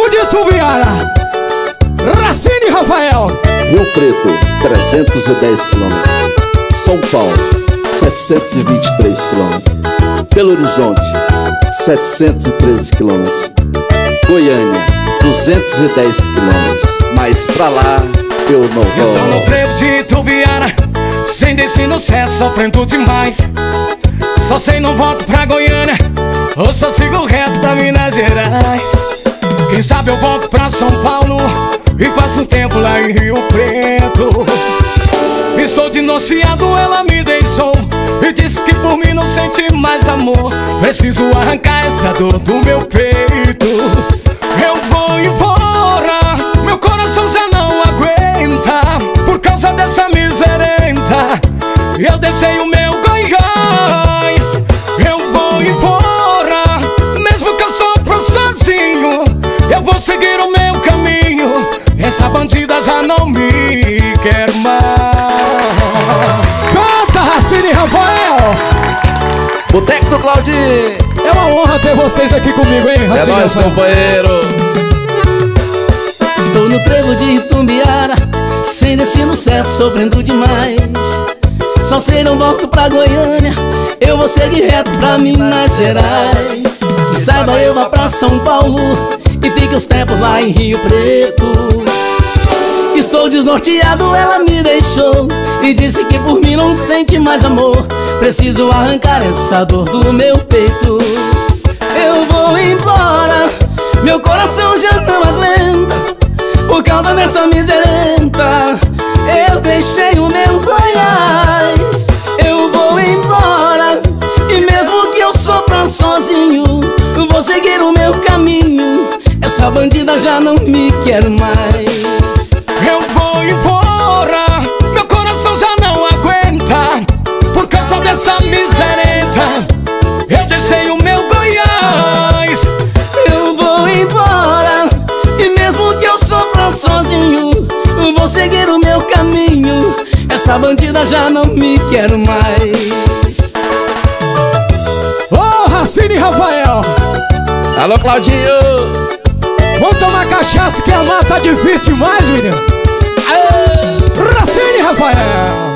Trevo de Itumbiara, Racyne e Rafael. Rio Preto, 310 km. São Paulo, 723 km. Belo Horizonte, 713 km. Goiânia, 210 km. Mas pra lá eu não vou. Eu estou no Trevo de Itumbiara, sem destino certo, sofrendo demais. Só sei, não volto pra Goiânia, ou só sigo reto pra Minas Gerais. Quem sabe eu volto pra São Paulo e passo um tempo lá em Rio Preto. Estou divorciado, ela me deixou e disse que por mim não sente mais amor. Preciso arrancar essa dor do meu peito. Eu vou embora, meu coração já não aguenta, por causa dessa miserenta. Eu deixei o meu Goiás. Eu vou seguir o meu caminho, essa bandida já não me quer mais. Canta, Racyne e Rafael! Buteco do Claudinho! É uma honra ter vocês aqui comigo, hein, Racyne? É nóis, companheiro! Estou no Trevo de Itumbiara, sem destino certo, sofrendo demais. Só sei, não volto pra Goiânia, eu vou seguir reto pra Minas Gerais. E saiba, eu vou pra São Paulo e fique os tempos lá em Rio Preto. Estou desnorteado, ela me deixou e disse que por mim não sente mais amor. Preciso arrancar essa dor do meu peito. Eu vou embora, meu coração já não aguenta, por causa dessa miserenta. Eu deixei o meu Goiás. Eu vou embora, e mesmo que eu sofra sozinho, vou seguir o meu caminho, essa bandida já não me quer mais. Eu vou embora, meu coração já não aguenta, por causa dessa miserenta. Eu deixei o meu Goiás. Eu vou embora, e mesmo que eu sofra sozinho, vou seguir o meu caminho, essa bandida já não me quer mais. Oh, Racyne e Rafael! Alô, Claudinho! Vamos tomar cachaça que a mata tá difícil demais, menino! Racyne e Rafael!